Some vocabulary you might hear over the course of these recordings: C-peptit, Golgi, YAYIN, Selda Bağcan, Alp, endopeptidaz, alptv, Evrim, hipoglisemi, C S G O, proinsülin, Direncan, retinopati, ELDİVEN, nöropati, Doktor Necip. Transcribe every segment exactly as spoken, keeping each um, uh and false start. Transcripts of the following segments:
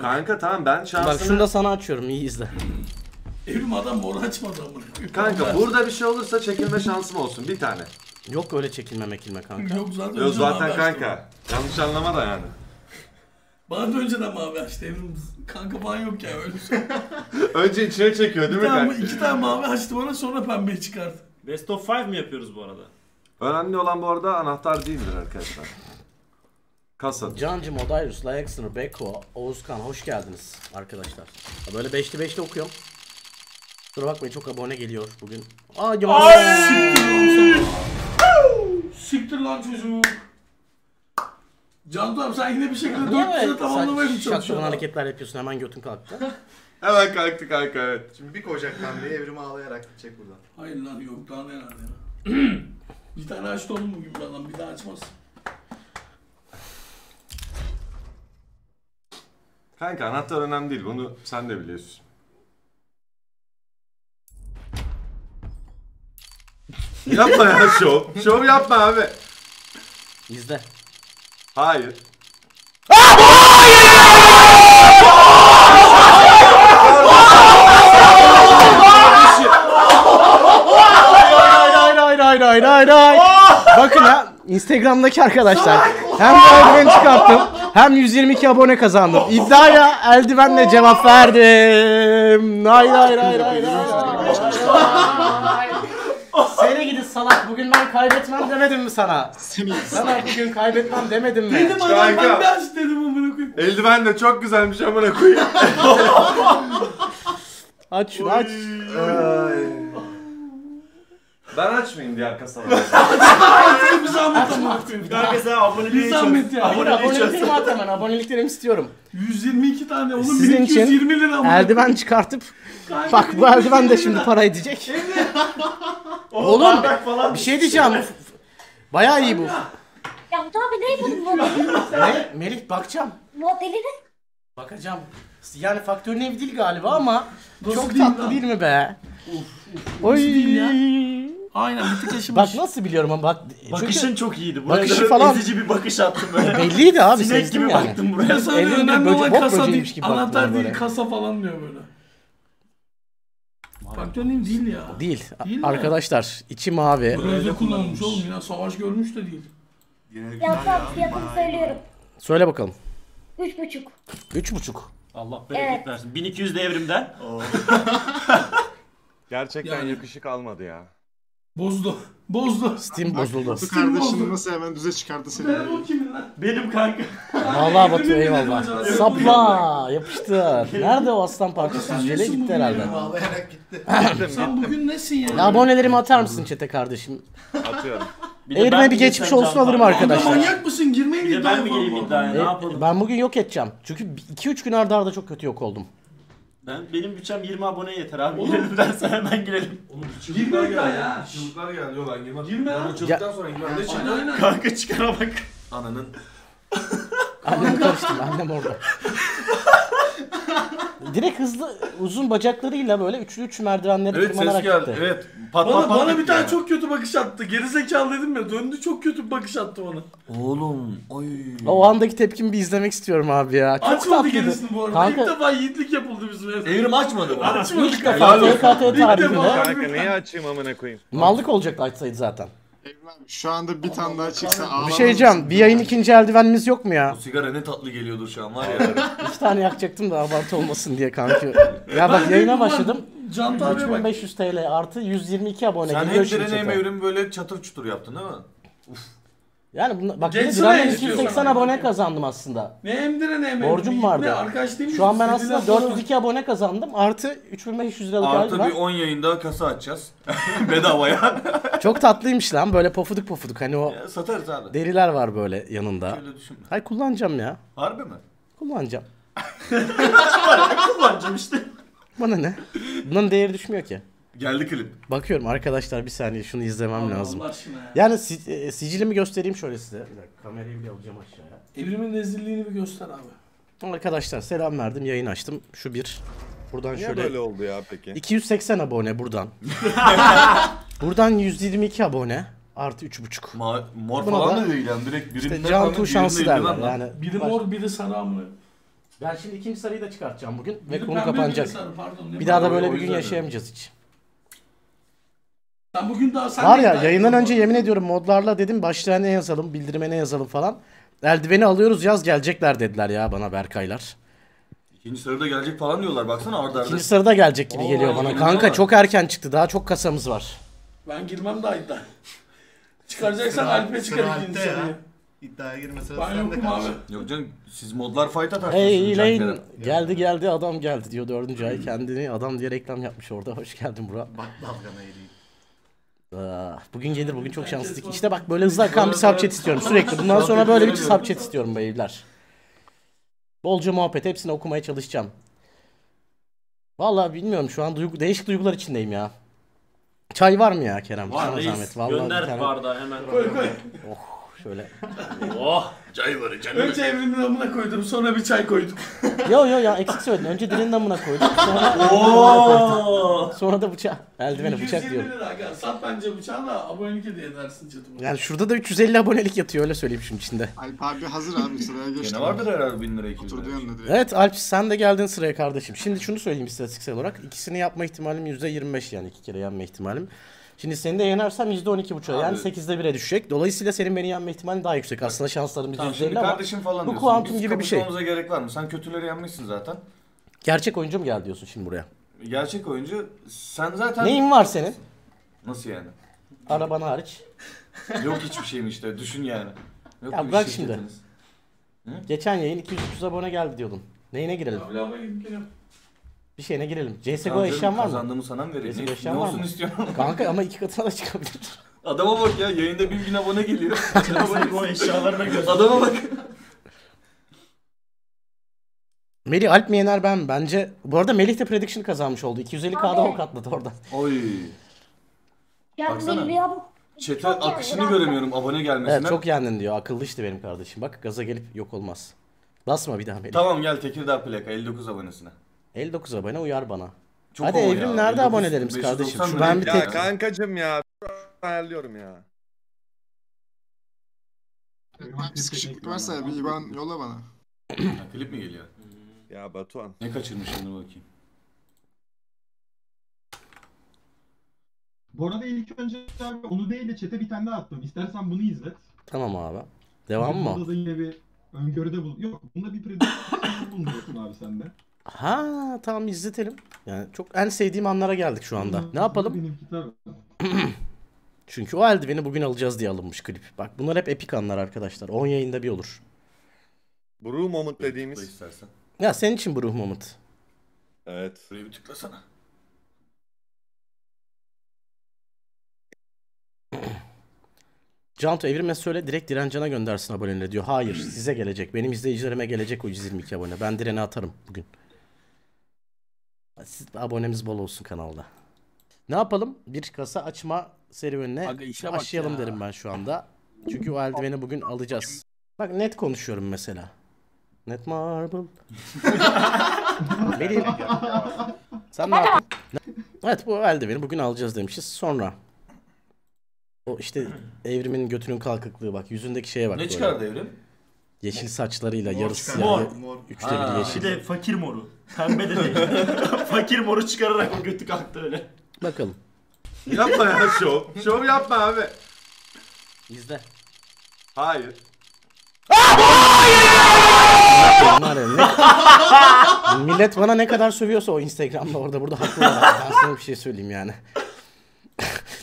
Kanka tamam ben şansını... Bak şunu da sana açıyorum, iyi izle. Evrim adam moru açmadı amına. Kanka burada bir şey olursa çekilme şansım olsun bir tane. Yok öyle çekilme mekilme kanka. Yok zaten, Yok, zaten kanka. Yanlış anlama da yani. Bana da önceden mavi açtı Evrim. Kanka falan yok ya öyle şey. Önce içine çekiyor değil bir mi tane, kanka? İki tane mavi açtı bana, sonra pembeyi çıkardı. Best of five mi yapıyoruz bu arada? Önemli olan bu arada anahtar değildir arkadaşlar. Kasat. Cancım, Odayus, Layaksınır, Beko, Oğuzkan hoş geldiniz arkadaşlar. Böyle beşli beşli okuyorum. Dur bakmayın çok abone geliyor bugün. Aa yavrum. Siktir lan çocuk. Cantu abi sen yine bir şekilde dört yüzü tamamlamaya mı çalışıyorsun? Şakladan hareketler yapıyorsun, hemen götün kalktı. Hemen kalktı kanka, evet. Şimdi bir koyacak lan diye Evrim'i ağlayarak gidecek buradan. Hayır lan yok lan herhalde. Bir tane açtı oğlum bugün buradan, bir daha açmaz. Kanka anahtar önemli değil, bunu sen de biliyorsun. Yapma ya şov. Şov yapma abi. İzle. Hayır. Hayır hayır hayır. Bakın ha, Instagram'daki arkadaşlar. Hem eldiven çıkarttım, hem yüz yirmi iki abone kazandım. İddiaya eldivenle cevap verdim. Hayır hayır hayır hayır. Sene gidin salak. Bugün ben kaybetmem demedim mi sana? Sana bugün kaybetmem demedim mi? Dedim adam ben de aç dedim amına koyayım. Eldiven de çok güzelmiş amına koyayım. Aç şunu aç. Ben açmayayım diğer kasaları. Açmayayım, bize anlatamam. Diğer kasaları aboneliğe çalışsın. Aboneliğimi at hemen, aboneliklerimi istiyorum. yüz yirmi iki tane oğlum, bin iki yüz yirmi lira mı? Eldiven çıkartıp, bak bu eldiven de şimdi para edecek. Evet. Oğlum bir şey diyeceğim, bayağı iyi bu. Ya bu abi ne yapalım modelini? Ne? Melih bakacağım. Modelini? Bakacağım. Yani faktörün ev değil galiba ama çok tatlı değil mi be? Oy. Aynen bir tık yaşamış. Bak nasıl biliyorum ama bak. Bakışın çok iyiydi. Buraya bakışı falan. Ezici bir bakış attım böyle. Belliydi abi. Sinek gibi yani. Baktım buraya. Kasa önemli olan kasa değil. Anahtar değil, kasa falan diyor böyle. Faktör neyim değil ya. Değil. değil Arkadaşlar mi? içi mavi. Böyle kullanılmış oğlum ya. Savaş görmüş de değil. Yapsam fiyatını söylüyorum. Söyle bakalım. Üç buçuk. Üç buçuk. Allah bereket evet. versin. bin iki yüz de Evrim'den. Gerçekten yani. Yakışık almadı ya. Bozdu. Bozdu. Steam bozuldu. Batu kardeşini nasıl hemen düze çıkardı seni. Benim o kimin lan? Benim kanka. Vallahi Batu eyvallah. Sapla yapıştı. Nerede o aslan parçası? Jele gitti herhalde. Ağlayarak gitti. Sen bugün nesin ya? Abonelerimi atar mısın çete kardeşim? Atıyorum. Evrim'e bir geçmiş olsun alırım arkadaşlar. Manyak mısın? Girmeyin iddiaya. Ben mi gireyim iddiaya? Ne yapalım? Ben bugün yok edeceğim. Çünkü iki üç gün arda arda çok kötü yok oldum. Ben Benim bütçem yirmi aboneye yeter abi. Girelim dersen hemen girelim. Girme ya. Çığlıklar geldi o lan. Girme. Girme ya. Çığlıktan sonra girme. Aynen. Kanka çıkara bak. Ananın. Annem karıştı. Annem orada. Direkt hızlı uzun bacaklarıyla böyle üçlü üç merdivenleri evet, tırmanarak geldi. Gitti. Evet. Pat, bana pat, pat, bana bir yani. tane çok kötü bakış attı. Gerizekalı dedim ya. Döndü çok kötü bir bakış attı bana. Oğlum. Oy. O andaki tepkimi bir izlemek istiyorum abi ya. Çok açmadı tatlıydı. Gerisini bu arada. Kanka, ilk defa yiğitlik yapıldı bizim evde. Evrim açmadı bu. Açmadı. İlk defa. T K T tarihinde. Kanka neyi açayım amına koyayım. Mallık olacak açsaydı zaten. Şu anda bir tane daha çıksa ağlamaz. Bir şey diyeceğim, bir yayın ikinci eldivenimiz yok mu ya? Bu sigara ne tatlı geliyordur şu an var ya. İki tane yakacaktım da abartı olmasın diye kanka. Ya bak yayına başladım. üç bin beş yüz T L artı yüz yirmi iki abone. Sen hep Direncan Evrim'i böyle çatır çutur yaptın değil mi? Yani bak Direncan iki yüz seksen abone kazandım aslında. Ne hem Direncan hem borcum vardı. Şu an ben aslında dört yüz iki abone kazandım artı üç bin beş yüz liralık eldiven. Artı bir on yayında kasa açacağız. Bedavaya. Çok tatlıymış lan böyle pofuduk pofuduk hani o ya, satarız abi. Deriler var böyle yanında. Hayır kullanacağım ya. Harbi mi? Kullanacağım. Kullanacağım işte. Bana ne? Bunun değeri düşmüyor ki. Geldi klip. Bakıyorum arkadaşlar bir saniye şunu izlemem Allah lazım. Allah yani si e, sicilimi göstereyim şöyle size. Bir dakika kamerayı bile alacağım aşağıya. Evrim'in rezilliğini bir göster abi. Arkadaşlar selam verdim yayın açtım. Şu bir. Buradan Niye şöyle. böyle oldu ya peki? iki yüz seksen abone buradan. Buradan yüz yirmi iki abone artı üç buçuk. Ma mor Buna falan da değil yani direkt birinden işte Cantu şansı derler yani. Biri mor biri sarı mı? Ben şimdi ikinci sarıyı da çıkartacağım bugün ve Biri konu kapanacak. Bir, sarı, pardon, bir daha da böyle bir gün yaşayamayacağız mi? hiç. Ben bugün daha sen Var ya yayından önce yemin ediyorum modlarla dedim başlığa ne yazalım, bildirime ne yazalım falan. Eldiveni alıyoruz yaz gelecekler dediler ya bana Berkaylar. İkinci sırada gelecek falan diyorlar baksana arda arda. İkinci sırada gelecek gibi Oo, geliyor bana. Kanka var. çok erken çıktı daha çok kasamız var. Ben girmem daha iddia. Çıkaracaksan Alp'e çıkar ikinci sıraya. İddiaya girmesine sen de kalsın. Yok canım siz modlar fight'a tartışıyorsunuz. Hey Lane geldi geldi adam geldi diyor dördüncü ay kendini adam diye reklam yapmış orada. Hoş geldin Burak. Bak dalgana eğileyim. Bugün gelir bugün çok şanslıydık. İşte bak böyle hızlı akan bir subchat istiyorum sürekli. Bundan sonra böyle bir subchat istiyorum beyler. Bolca muhabbet hepsini okumaya çalışacağım. Vallahi bilmiyorum şu an duygu, değişik duygular içindeyim ya. Çay var mı ya Kerem? Var reis. Gönder bardağı hemen. Koy koy. Oh şöyle. Oh çay var canım. Önce Evrim'in amına koydum sonra bir çay koydum. Yo yo ya eksik söyledin. Önce dilinin amına koydum. Sonra, oh. sonra da bıçağı. Eldiveni bıçak diyorum. yüz elli lira sat bence bıçağına abonelik hediye edersin çatıma. Yani şurada da üç yüz elli abonelik yatıyor öyle söyleyeyim şunun içinde. Alp abi hazır abi sıraya geçti. Gene vardır herhalde bin lira iki bin lira. Evet Alp sen de geldin sıraya kardeşim. Şimdi şunu söyleyeyim istatistiksel olarak. İkisini yapma ihtimalim yüzde yirmi beş yani iki kere yenme ihtimalim. Şimdi seni de yenersem yüzde on iki buçuk yani sekizde bire düşecek. Dolayısıyla senin beni yenme ihtimalin daha yüksek. Aslında şanslarımız tamam, yüzde elli ama falan bu kuantum gibi bir şey. Biz kapışmamıza gerek var mı? Sen kötüleri yenmişsin zaten. Gerçek oyuncu mu geldi diyorsun şimdi buraya? Gerçek oyuncu sen zaten... Neyin var senin? Nasıl yani? Araban hariç. Yok hiçbir şeyim işte düşün yani. Yok ya bırak şimdi. Geçen yayın iki yüz üç yüz abone geldi diyordun. Neyine girelim? Bir şeyine girelim. C S G O eşyan var mı? Kazandığımı sana mı vereyim? Ne olsun istiyorum? Kanka ama iki katına da çıkabilir. Adama bak ya yayında bin bin abone geliyor. C S G O eşyalarına göre. Adama bak. Melih Alp mi yener ben bence. Bu arada Melih de prediction kazanmış oldu. iki yüz elli K'da ok atladı oradan. Oy. Baksana. Chat'e akışını göremiyorum abone gelmesinden. Evet çok yendin diyor. Akıllı işte benim kardeşim. Bak gaza gelip yok olmaz. Basma bir daha Melih. Tamam gel Tekirdağ plaka elli dokuz abonesine. elli dokuz abone uyar bana. Çok hadi Evrim ya. Nerede abonelerimiz kardeşim? Şu ben bir tek... Ya kankacım ya. Ayarlıyorum ya. Sıkışıklık varsa bir İban yolla bana. Ha, klip mi geliyor? Ya Batuhan. Ne kaçırmışsın dur bakayım. Bu arada ilk önce onu değil de chat'e bir tane daha attım. İstersen bunu izlet. Tamam abi. Devam mı? Burada da yine bir öngörüde bul. Yok bunda bir prediction bulmuyorsun abi sende. Ha tamam izletelim. Yani çok en sevdiğim anlara geldik şu anda. Ne yapalım? Çünkü o eldiveni bugün alacağız diye alınmış klip. Bak bunlar hep epik anlar arkadaşlar. on yayında bir olur. Bruh moment dediğimiz. Ya senin için bruh moment. Evet. Buraya bir tıklasana. Canto Evrim'e söyle direkt Direncan'a göndersin aboneliği diyor. Hayır size gelecek. Benim izleyicilerime gelecek o yüz yirmi iki abone. Ben Diren'e atarım bugün. Siz, abonemiz bol olsun kanalda. Ne yapalım? Bir kasa açma serüvenine başlayalım derim ben şu anda. Çünkü o eldiveni bugün alacağız. Bak net konuşuyorum mesela. Net marble. Melih. Sen ne yaptın? Evet bu eldiveni bugün alacağız demişiz. Sonra. O işte Evrim'in götünün kalkıklığı bak yüzündeki şeye bak. Ne çıkardı Evrim? Yeşil saçlarıyla mor yarısı mor, yani mor. Üçte bir yeşil. Bir de fakir moru. Pembe de değil. Fakir moru çıkararak o götü kalktı öyle. Bakalım. Yapma ya şov. Şov yapma abi. İzle. Hayır. Millet bana ne kadar sövüyorsa o Instagram'da orada burada haklılar. Ben sana bir şey söyleyeyim yani.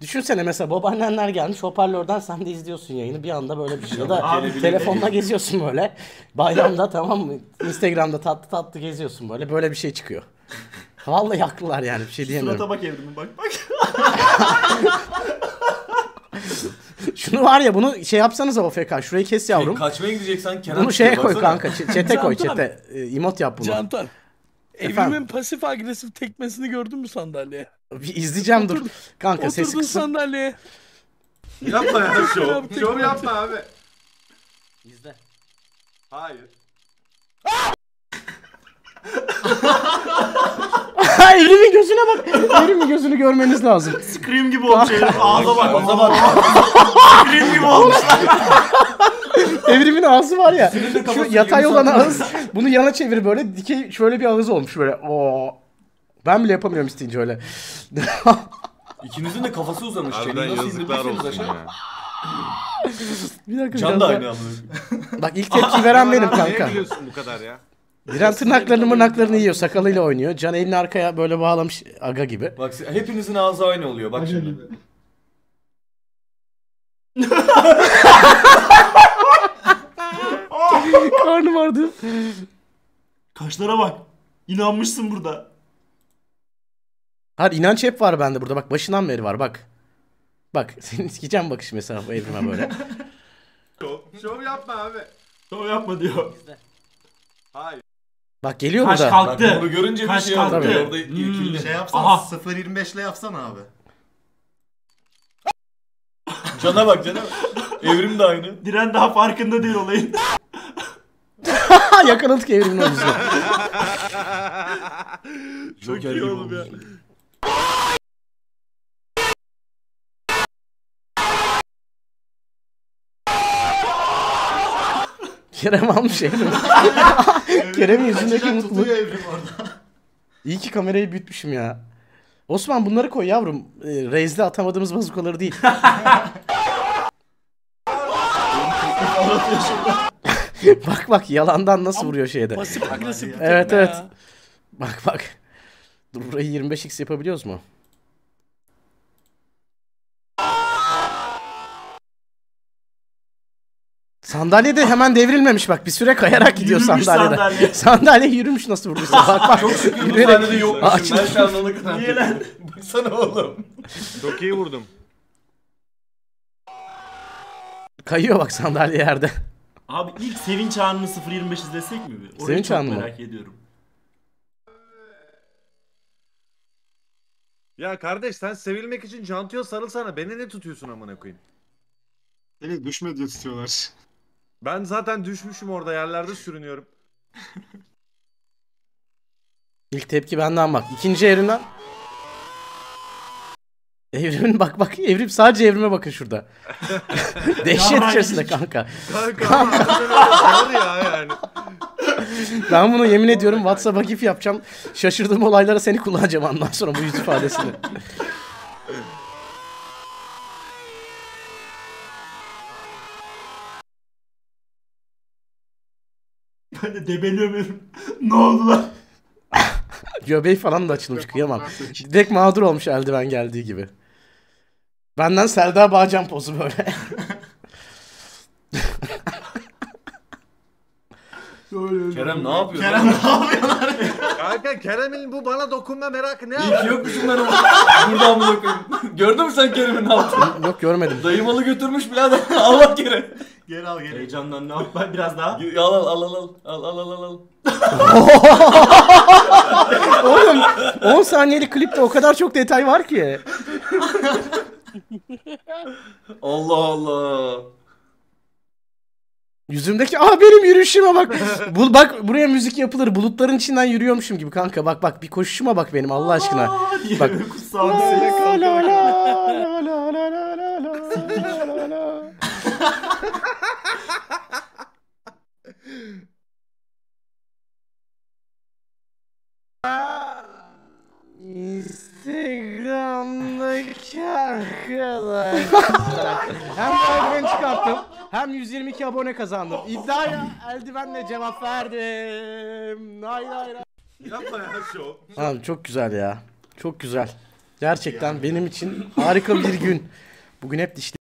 Düşünsene mesela babaannenler gelmiş hoparlörden sen de izliyorsun yayını bir anda böyle bir şey. Ya da abi, telefonla geziyorsun böyle. Bayramda tamam mı? Instagram'da tatlı tatlı geziyorsun böyle. Böyle bir şey çıkıyor. Vallahi haklılar yani bir şey diyemiyorum. Surata bak Evrim'in bak bak. Şunu var ya bunu şey yapsanız o F K şurayı kes yavrum. Şey, kaçmaya gideceksen kenar. Bunu şeye koy kanka çete koy çete. Emot yap bunu. Cantan. Evrimin pasif agresif tekmesini gördün mü sandalyeye? Bir izleyeceğim Otur, dur. Kanka sesi kısın. Oturdun sandalyeye. Yapma ya şov. Şov yapma abi. İzle. Hayır. Evrimin gözüne bak. Evrimin gözünü görmeniz lazım. Scream gibi olmuş. Ağza bak. Ağza bak. Scream gibi olmuş. Evrimin ağzı var ya. Şu yatay olan ağız. Bunu yana çevir böyle. Dikey şöyle bir ağız olmuş böyle. Oo. Ben bile yapamıyorum isteyince öyle. İkinizin de kafası uzamış. Harbiden yazıklar olsun ya. Bir dakika. Can da aynı anlıyor. Bak ilk tepki veren benim kanka. Niye biliyorsun bu kadar ya? Diren tırnaklarını mırnaklarını yiyor, sakalıyla oynuyor. Can elini arkaya böyle bağlamış aga gibi. Bak hepinizin ağzı aynı oluyor bak şimdi. Karnım vardı. Kaşlara bak. İnanmışsın burada. Hayır, inanç hep var bende burada. Bak başından beri var bak. Bak seni sikeceğim bakış mesela bu Evrim'e böyle. Şov yapma abi. Şov yapma diyor. Hayır. Bak geliyor burada. Kaş kalktı. Bak, bunu görünce kaş bir şey kalktı. Oldu. Orada hmm. Şey yapsana sıfır yirmi beş'le yapsana abi. Cana bak cana bak. Evrim de aynı. Diren daha farkında değil olayın. Yakaladık Evrim'in omuzuna. Çok iyi oğlum ya. Kerem almış Evrim. Kerem'in yüzündeki mutluluk. İyi ki kamerayı büyütmüşüm ya. Osman bunları koy yavrum. Reis'le atamadığımız bazukaları değil. Bak bak yalandan nasıl vuruyor şeyde. Basıp nasıl bir tekme evet evet. Bak bak. Dur burayı yirmi beş x yapabiliyoruz mu? Sandalye de hemen devrilmemiş bak. Bir süre kayarak gidiyor yürümüş sandalyede. Sandalye. Sandalye yürümüş nasıl vurduysa. Bak bak. Çok şükür bu sandalyede yokmuşum. Ben şanlılık sandalyede. Baksana oğlum. Çok iyi vurdum. Kayıyor bak sandalye yerde. Abi ilk sevinç anını sıfır yirmi beş izlesek mi? Orayı sevinç çok merak mı? Ediyorum. Ya kardeş sen sevilmek için cantiyo sarılsana. Beni ne tutuyorsun amına koyayım? Beni düşme diye tutuyorlar. Ben zaten düşmüşüm orada yerlerde sürünüyorum. İlk tepki benden bak. İkinci Evrim'den. Evrim'in bak bak. Evrim sadece Evrim'e bakın şurada. Dehşet içerisinde kanka. Kanka. Kanka. Ya yani. Ben bunu yemin ediyorum WhatsApp'a gif yapacağım. Şaşırdığım olaylara seni kullanacağım ondan sonra bu yüz ifadesini. Ben de debeliyorum. Ne oldu lan? Göbeği falan da açılmış kıyamam. Direkt mağdur olmuş eldiven geldiği gibi. Benden Selda Bağcan pozu böyle. Kerem ne yapıyor? Kerem ne yapıyorlar? Kanka Kerem'in bu bana dokunma merakı ne yapıyor? İyi ki yokmuşum ben buradan mı dokunayım? Gördün mü sen Kerem'in ne yaptığını? Yok görmedim. Dayım alı götürmüş birader. Al bak geri. Geri al geri. Heyecandan ne yap? Ben biraz daha. Al al al al al al al al. Oğlum on saniyelik klipte o kadar çok detay var ki. Allah Allah. Yüzümdeki ah benim yürüyüşüme bak. Bul bak buraya müzik yapılır. Bulutların içinden yürüyormuşum gibi kanka. Bak bak bir koşuşuma bak benim Allah aşkına. Bak. Instagram'daki arkadaşlar. Hem eldiven çıkarttım, hem yüz yirmi iki abone kazandım. İddiaya eldivenle cevap verdim. Hayır hayır. Yapma ya şov. Abi çok güzel ya. Çok güzel. Gerçekten benim için harika bir gün. Bugün hep dişli.